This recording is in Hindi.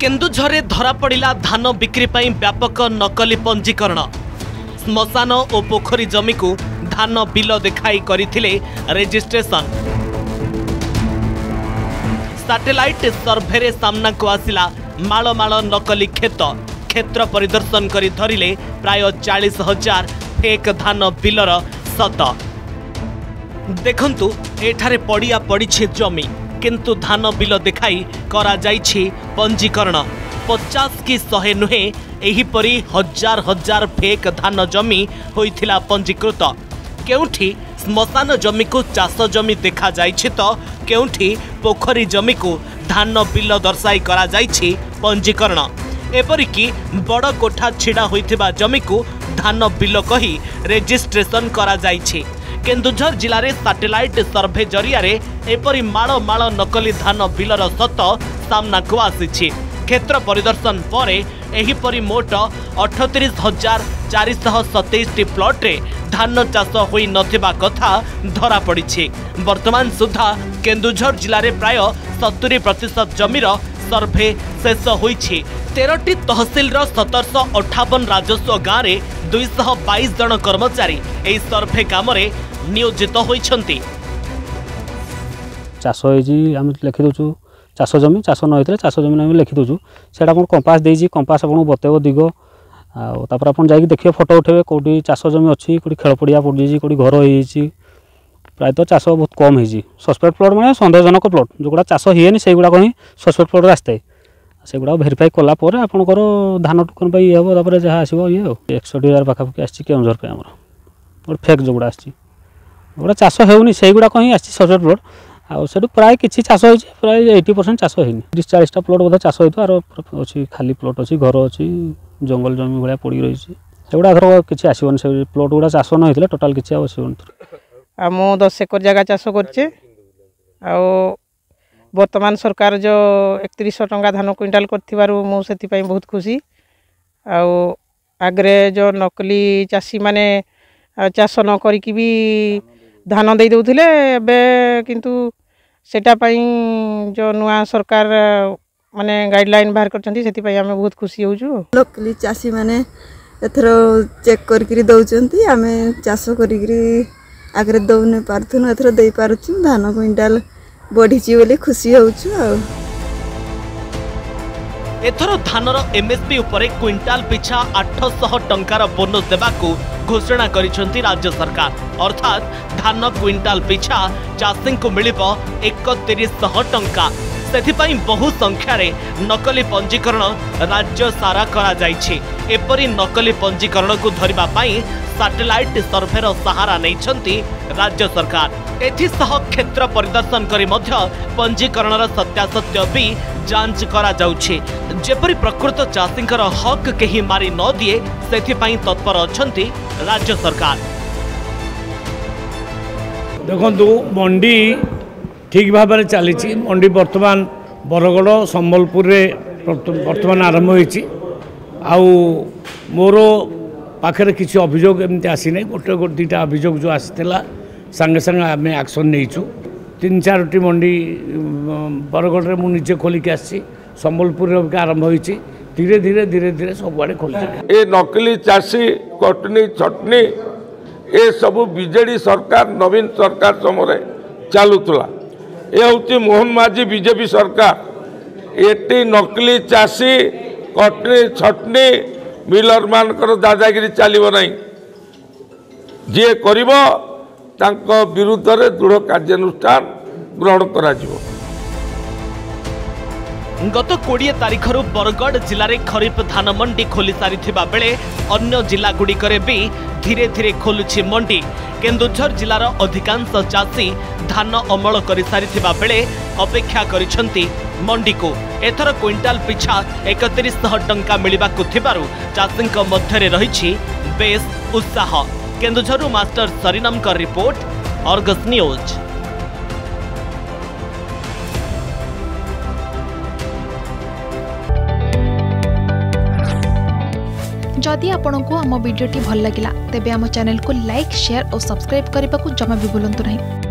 केन्दुझरे धरा पड़ा धान बिक्री पर व्यापक नकली पंजीकरण। श्मशान और पोखरी जमी को धान बिल देखाई करथिले रेजिस्ट्रेशन। सैटेलाइट सर्भे सामना को आसिला माल माल नकली खेत। क्षेत्र परिदर्शन करी धरिले प्राय 40,000 फेक धान बिलर सत। देखंतु एठारे पड़िया पड़ी जमी किंतु धान बिल देखाई करा जाइछि पंजीकरण। 50 कि 100 नुहे एहिपरि हजार हजार फेक धान जमी होइथिला पंजीकृत। केउठी स्मशान जमी को चाष जमी देखा जाइछि तो केउठी पोखरी जमी को धान बिल दर्शाई करा जाइछि पंजीकरण। एपरिकी बड़ कोठा छिड़ा होइथिबा जमी को धान बिल कही रेजिस्ट्रेशन करा जाइछि। केन्दुझर जिले में सैटेलाइट सर्भे जरिया एपरी माल माल नकली धान बिलर सत सामना को आसी। क्षेत्र परिदर्शन पर एहिपरी मोट 38,427 प्लॉट धान चाष होई नथिबा कथा धरा पड़ी। वर्तमान सुधा केन्दुझर जिले में प्राय 70% जमीर सर्भे शेष होई। 13 तहसिलर 758 राजस्व गाँव में 222 जन कर्मचारी एही सर्भे काम नियोजित होती। चाष आम लिखिदेचु चाष जमी, चाष न होता चाष जमी आम लिखिदेचु। से कंपास देजी, कंपास आपको बतेब दिग। आपर आप देखिए फोटो उठेबे कौटी चाष जमी अच्छी, कौटी खेल पड़िया पड़ी, कौटी घर हो। प्रायतः चाष बहुत कम होती। सस्पेक्ट प्लट मैं सन्देहजनक प्लट जोगुड़ा चाष हेनी से गुड़ाक ही सस्पेक्ट प्लट आसता। से गुड़ा भेरीफाई कलापर आप धान टोकन पर ये हे तापर जहाँ आसो ये 61,000 पाखापाखि आसी केन्दुझर पे। आम गोटे फेक जोगुड़ा आसी गोटे चाष होनी से गुड़ाक ही आसी सस्पेक्ट प्लट। आठ प्राय कि चाष हो प्राय 80% चाष होनी। 30-40टा प्लट बोध चाष हो। अच्छी खाली प्लट अच्छी, घर अच्छी, जंगल जमी भाया पड़ी रही है। से गुड़ा धर कि आसवन से प्लट गुड़ा चाष न होता टोटाल किसी आसवन। आम 10 एकड़ जगह चाष करे। वर्तमान सरकार जो 3100 टंका धान क्विंटाल कर बहुत खुशी। आग्रे जो नकली चाषी माने चाष न करके भी धान दे दूले बे, किंतु सेटा पई जो नुआ सरकार माने गाइडलाइन बाहर करछंती सेति पई हमें बहुत खुशी होजु। नकली चाषी माने एथरो चेक करके दउचंती, हमें चाष करके आग्रे दउने पारथुन एथरो दे पारछु। धान क्विंटाल बढ़ी बोली खुशी होचु। एथर धानर एमएसपी उपरे क्विंटाल पिछा 800 टंकार बोनस देवाकू घोषणा करिसेंती राज्य सरकार। अर्थात धान क्विंटाल पिछा चाषी को मिलिबो 3100 टंका। सेथिपाई बहु संख्यार नकली पंजीकरण राज्य सारा करा जाइछि। एपरी नकली पंजीकरण को धरिबा पाई सैटेलाइट सर्भेर सहारा नेइछंती राज्य सरकार। एथिसह क्षेत्र परिदर्शन करी मध्य पंजीकरणर सत्यासत्य भी जांच करा जाउछि। जेपरि प्रकृत चाषींकर हक केही मारी न दिए सेथिपाई तत्पर अछंती राज्य सरकार। देखंतु मंडी ठीक भाव चली। मंडी बर्तमान बरगड़ संबलपुर बर्तमान आरंभ होइछि। आ मोर पाखरे किसी अभियोग एमती आसी नै। गोटे दुईटा अभियोग जो आसीला सांगे सांगे आम एक्शन नहींचु। 3-4 मंडी बरगड़े मुझे खोलिक आसी। संबलपुर आरंभ हो धीरे धीरे धीरे धीरे सबुआड़े खोल। ये नकली चाषी कटनी छटनी ये सब बीजेडी सरकार नवीन सरकार समय चलुला। ये हूँ मोहन माझी बीजेपी सरकार। ये नकली चाषी कटनी छटनी मिलर मानकर दादागिरी चलो ना। जी कर विरुद्ध दृढ़ कार्यानुष्ठान ग्रहण करा जिवो। गत 20 तारिखर बरगढ़ जिले में खरीफ धान मंडी खोली सारी बेले अन्य जिला गुड़िकरे भी धीरे धीरे खोलुछि मंडी। केन्दुझर जिलार अधिकांश चाषी धान अमल कर सारी बेले अपेक्षा करिछंती मंडी को। एथर क्विंटाल पिछा 3100 टंका मिलवा चाषी मध्य रही बेस उत्साह। केन्दुझरू मास्टर सरिनाम का रिपोर्ट अर्गस न्यूज। जदि आपंक आम भिडी भल लगा तेब आम चैनल को लाइक, शेयर और सब्सक्राइब करने को जमा भी बुलां नहीं।